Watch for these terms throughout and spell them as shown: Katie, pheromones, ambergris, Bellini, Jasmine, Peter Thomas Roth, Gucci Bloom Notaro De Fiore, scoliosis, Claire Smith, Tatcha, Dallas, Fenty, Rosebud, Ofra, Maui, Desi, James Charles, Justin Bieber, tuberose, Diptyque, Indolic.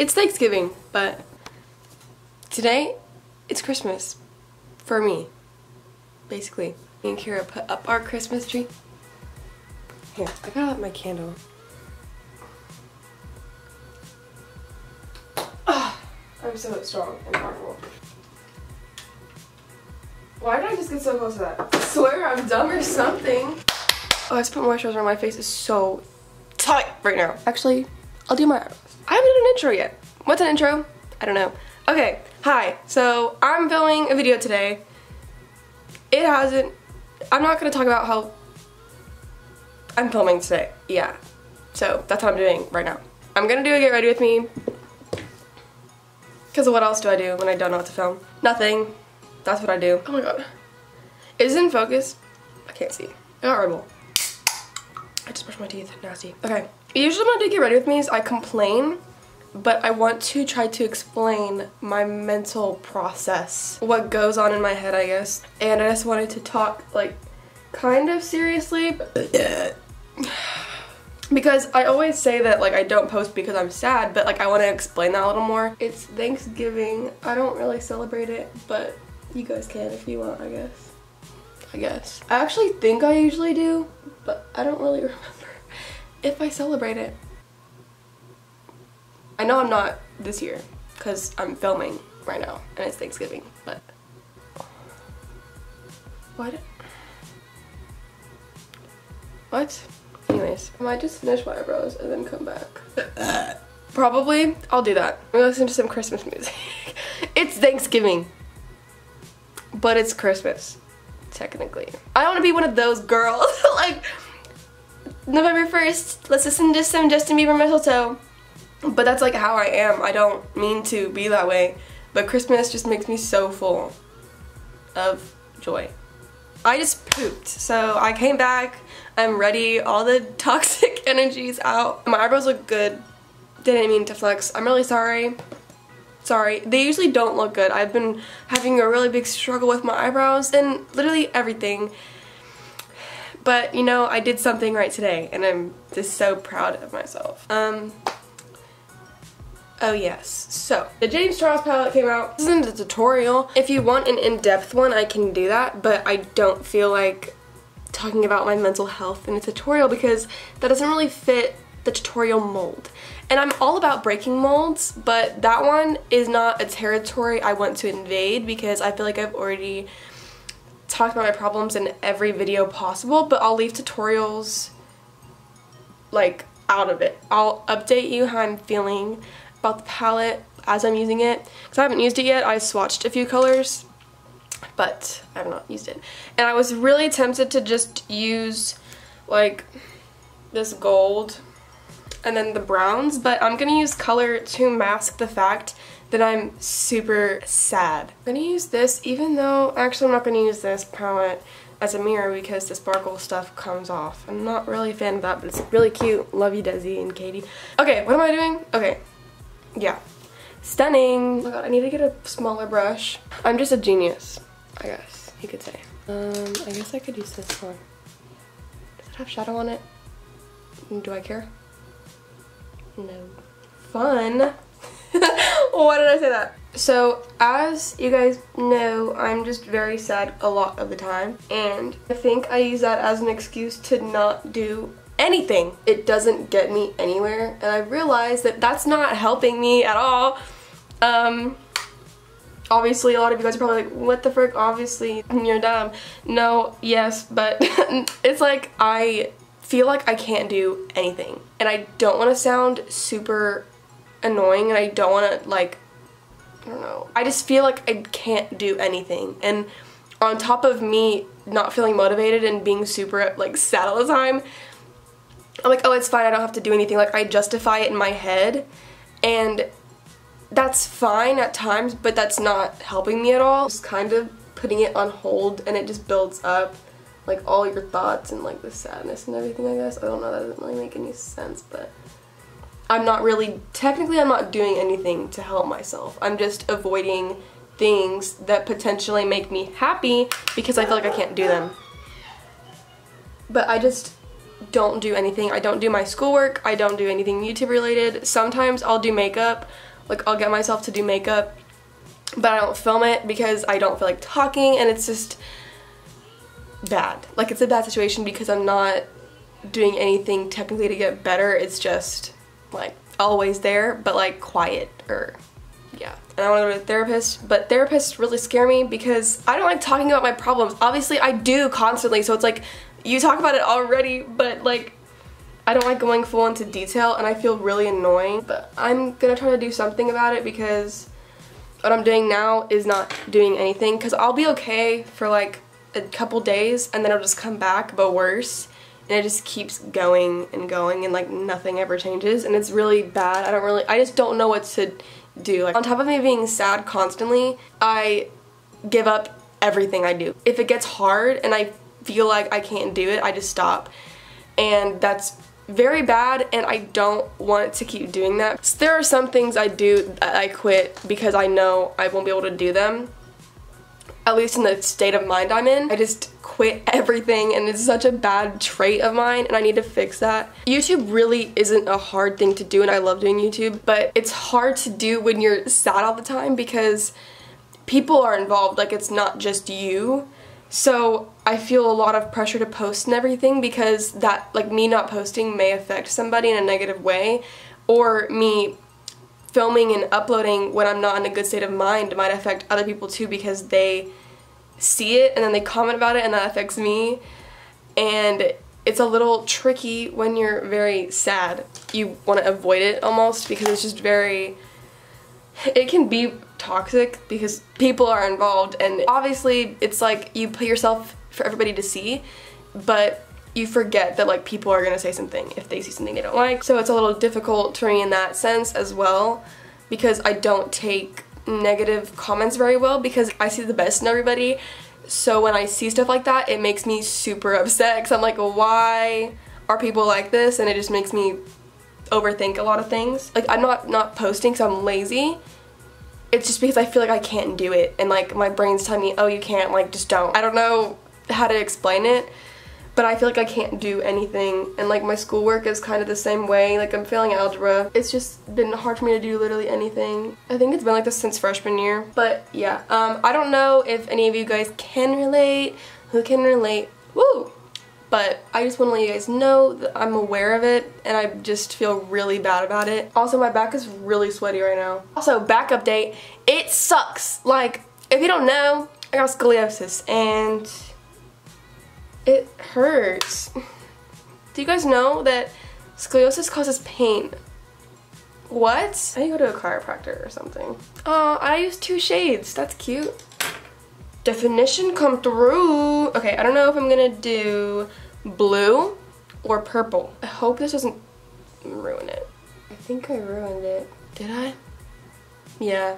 It's Thanksgiving, but today it's Christmas for me, basically. Me and Kira put up our Christmas tree. Here, I gotta light my candle. I'm so strong and powerful. Why did I just get so close to that? I swear I'm dumb or something. Oh, I just put moisturizer on my face. It's so tight right now. Actually, I'll do my eyebrows. I haven't done an intro yet. What's an intro? I don't know. Okay, hi. So I'm filming a video today. I'm not gonna talk about how I'm filming today. Yeah. So that's what I'm doing right now. I'm gonna do a get ready with me. Because what else do I do when I don't know what to film? Nothing. That's what I do. Oh my god. Is it in focus? I can't see. I got Red Bull. I just brushed my teeth. Nasty. Okay. Usually when I do get ready with me, I complain. But I want to try to explain my mental process. What goes on in my head, I guess. And I just wanted to talk, like, kind of seriously. But because I always say that, like, I don't post because I'm sad, but, like, I want to explain that a little more. It's Thanksgiving. I don't really celebrate it, but you guys can if you want, I guess. I actually think I usually do, but I don't really remember if I celebrate it. I know I'm not this year because I'm filming right now and it's Thanksgiving, but what? Anyways, I might just finish my eyebrows and then come back. Probably, I'll do that. I'm gonna listen to some Christmas music. It's Thanksgiving, but it's Christmas, technically. I don't wanna be one of those girls. Like, November 1st, let's listen to some Justin Bieber mistletoe. But that's like how I am. I don't mean to be that way. But Christmas just makes me so full of joy. I just pooped, so I came back. I'm ready, all the toxic energy's out. My eyebrows look good. Didn't mean to flex. I'm really sorry. Sorry. They usually don't look good. I've been having a really big struggle with my eyebrows and literally everything. But you know, I did something right today and I'm just so proud of myself. Oh yes. So, the James Charles palette came out. This isn't a tutorial. If you want an in-depth one, I can do that, but I don't feel like talking about my mental health in a tutorial because that doesn't really fit the tutorial mold. And I'm all about breaking molds, but that one is not a territory I want to invade because I feel like I've already talked about my problems in every video possible, but I'll leave tutorials like out of it. I'll update you how I'm feeling about the palette as I'm using it because I haven't used it yet. I swatched a few colors, but I have not used it. And I was really tempted to just use like this gold and then the browns, but I'm gonna use color to mask the fact that I'm super sad. I'm gonna use this, even though actually I'm not gonna use this palette as a mirror because the sparkle stuff comes off. I'm not really a fan of that, but it's really cute. Love you, Desi and Katie. Okay, what am I doing? Okay, yeah. Stunning. Oh my god, I need to get a smaller brush. I'm just a genius, I guess you could say. I guess I could use this one. Does it have shadow on it? Do I care? No. Fun. Why did I say that? So, as you guys know, I'm just very sad a lot of the time. And I think I use that as an excuse to not do anything. It doesn't get me anywhere. And I realized that that's not helping me at all. Obviously, a lot of you guys are probably like, what the frick? Obviously, you're dumb. No, yes, but it's like I feel like I can't do anything. And I don't want to sound super annoying and I don't want to, like, I don't know. I just feel like I can't do anything. And on top of me not feeling motivated and being super, like, sad all the time, I'm like, oh, it's fine, I don't have to do anything. Like, I justify it in my head. And that's fine at times, but that's not helping me at all. Just kind of putting it on hold and it just builds up, like, all your thoughts and, like, the sadness and everything, I guess. I don't know, that doesn't really make any sense, but I'm not really, technically I'm not doing anything to help myself. I'm just avoiding things that potentially make me happy because I feel like I can't do them. But I just don't do anything. I don't do my schoolwork. I don't do anything YouTube related. Sometimes I'll do makeup Like, I'll get myself to do makeup, but I don't film it because I don't feel like talking, and it's just bad. Like, it's a bad situation because I'm not doing anything technically to get better. It's just, like, always there, but, like, quieter. Yeah. And I want to go to a therapist, but therapists really scare me because I don't like talking about my problems. Obviously, I do constantly, so it's like, you talk about it already, but, like, I don't like going full into detail, and I feel really annoying. But I'm gonna try to do something about it because what I'm doing now is not doing anything, because I'll be okay for, like, a couple days, and then it'll just come back, but worse. And it just keeps going and going, and, like, nothing ever changes, and it's really bad. I just don't know what to do. Like, on top of me being sad constantly, I give up everything I do. If it gets hard and I feel like I can't do it, I just stop. And that's very bad, and I don't want to keep doing that. So there are some things I do that I quit because I know I won't be able to do them, at least in the state of mind I'm in. I just quit everything, and it's such a bad trait of mine, and I need to fix that. YouTube really isn't a hard thing to do, and I love doing YouTube, but it's hard to do when you're sad all the time because people are involved. Like, it's not just you. So I feel a lot of pressure to post and everything because that, like, me not posting may affect somebody in a negative way, or me filming and uploading when I'm not in a good state of mind might affect other people too because they see it and then they comment about it and that affects me. And it's a little tricky when you're very sad. You want to avoid it almost because it's just very, it can be toxic because people are involved, and obviously it's like you put yourself for everybody to see, but you forget that, like, people are gonna say something if they see something they don't like. So it's a little difficult for me in that sense as well, because I don't take negative comments very well because I see the best in everybody. So when I see stuff like that, it makes me super upset because I'm like, why are people like this? And it just makes me overthink a lot of things. Like, I'm not posting because I'm lazy. It's just because I feel like I can't do it, and, like, my brain's telling me, oh, you can't, like, just don't. I don't know how to explain it, but I feel like I can't do anything, and, like, my schoolwork is kind of the same way. Like, I'm failing algebra. It's just been hard for me to do literally anything. I think it's been like this since freshman year, but yeah. I don't know if any of you guys can relate, who can relate, woo! But I just want to let you guys know that I'm aware of it, and I just feel really bad about it. Also, my back is really sweaty right now. Also, back update, it sucks. Like, if you don't know, I got scoliosis, and it hurts. Do you guys know that scoliosis causes pain? What? I need to go to a chiropractor or something. Oh, I use 2 shades. That's cute. Definition come through. Okay, I don't know if I'm gonna do blue or purple. I hope this doesn't ruin it. I think I ruined it. Did I? Yeah,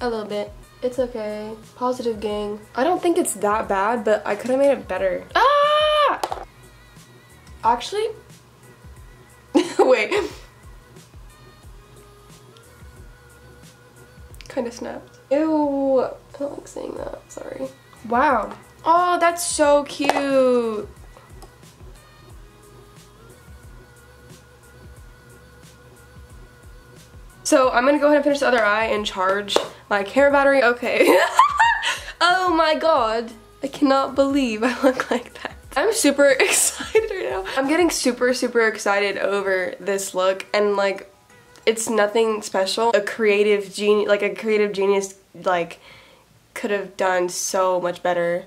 a little bit. It's okay. Positive gang. I don't think it's that bad, but I could have made it better. Ah! Actually, wait. Kind of snapped. Ew, I don't like saying that, sorry. Wow. Oh, that's so cute. So I'm gonna go ahead and finish the other eye and charge my camera battery. Okay. Oh my god. I cannot believe I look like that. I'm super excited right now. I'm getting super, super excited over this look, and, like, it's nothing special. A creative genius like could have done so much better,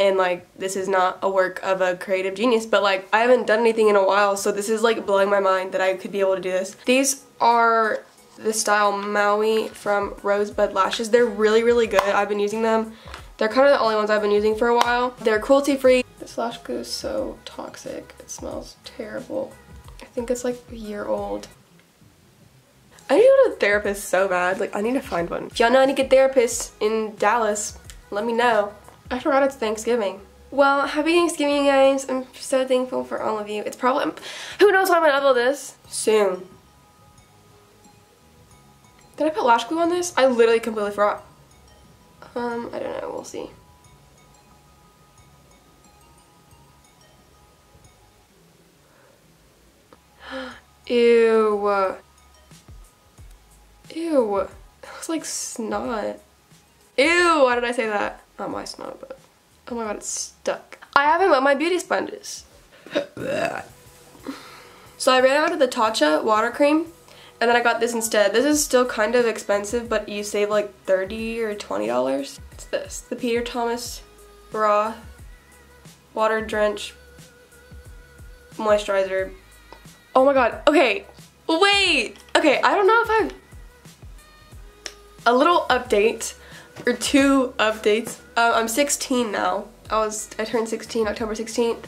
and, like, this is not a work of a creative genius, but, like, I haven't done anything in a while, so this is, like, blowing my mind that I could be able to do this. These are the style Maui from Rosebud lashes. They're really, really good. I've been using them. They're kind of the only ones I've been using for a while. They're cruelty free. This lash glue is so toxic. It smells terrible. I think it's, like, a year old. I need to go to a therapist so bad. Like, I need to find one. If y'all know any good therapists in Dallas, let me know. I forgot it's Thanksgiving. Well, happy Thanksgiving, you guys. I'm so thankful for all of you. It's probably, who knows when I'm gonna upload this? Soon. Did I put lash glue on this? I literally completely forgot. I don't know. We'll see. Ew. Ew, that was like snot. Ew, why did I say that? Not my snot, but oh my god, it's stuck. I haven't wet my beauty sponges. So I ran out of the Tatcha water cream and then I got this instead. This is still kind of expensive, but you save like $30 or $20. It's this, the Peter Thomas Roth Water Drench Moisturizer. Oh my god, okay, wait! Okay, I don't know if I've... A little update, or two updates. I'm 16 now. I turned 16, October 16th.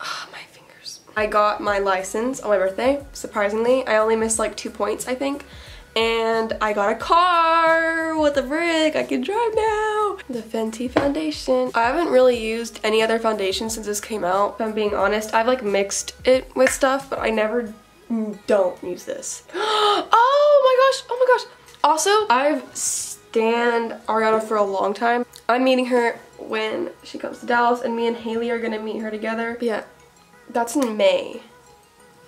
Oh, my fingers. I got my license on my birthday, surprisingly. I only missed like 2 points, I think. And I got a car, what the frick, I can drive now. The Fenty foundation. I haven't really used any other foundation since this came out, if I'm being honest. I've like mixed it with stuff, but I never don't use this. Oh my gosh. Also, I've stanned Ariana for a long time. I'm meeting her when she comes to Dallas and me and Haley are gonna meet her together. But yeah, that's in May,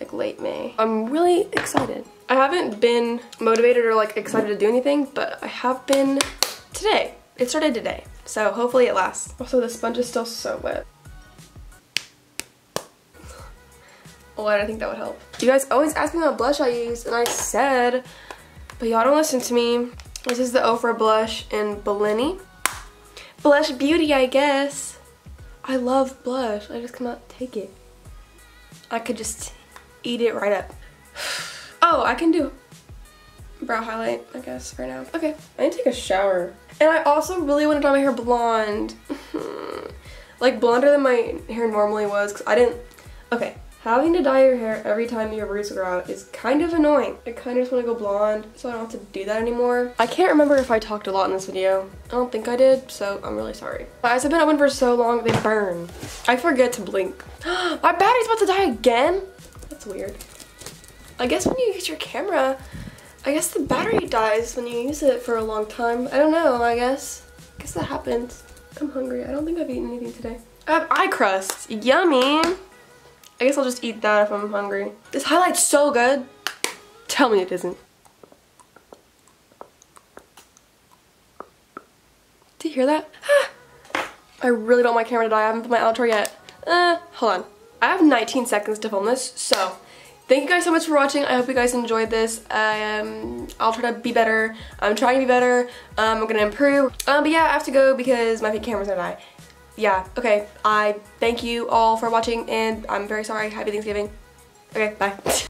like late May. I'm really excited. I haven't been motivated or like excited to do anything, but I have been today. It started today, so hopefully it lasts. Also, the sponge is still so wet. Oh, I think that would help. You guys always ask me what blush I use, and I said, but y'all don't listen to me. This is the Ofra blush in Bellini. Blush beauty, I guess. I love blush. I just cannot take it. I could just eat it right up. Oh, I can do brow highlight, I guess, for now. Okay, I need to take a shower. And I also really want to dye my hair blonde. Like blonder than my hair normally was, because I didn't, okay. Having to dye your hair every time your roots grow out is kind of annoying. I kind of just want to go blonde, so I don't have to do that anymore. I can't remember if I talked a lot in this video. I don't think I did, so I'm really sorry. My eyes have been open for so long, they burn. I forget to blink. My battery's about to die again? That's weird. I guess when you use your camera, I guess the battery dies when you use it for a long time. I don't know, I guess that happens. I'm hungry. I don't think I've eaten anything today. I have eye crust. Yummy. I guess I'll just eat that if I'm hungry. This highlight's so good. Tell me it isn't. Do you hear that? I really don't want my camera to die. I haven't put my outro yet. Hold on. I have 19 seconds to film this, so thank you guys so much for watching. I hope you guys enjoyed this. I'll try to be better. I'm trying to be better. I'm gonna improve. But yeah, I have to go because my camera's gonna die. Yeah, okay, I thank you all for watching, and I'm very sorry. Happy Thanksgiving. Okay, bye.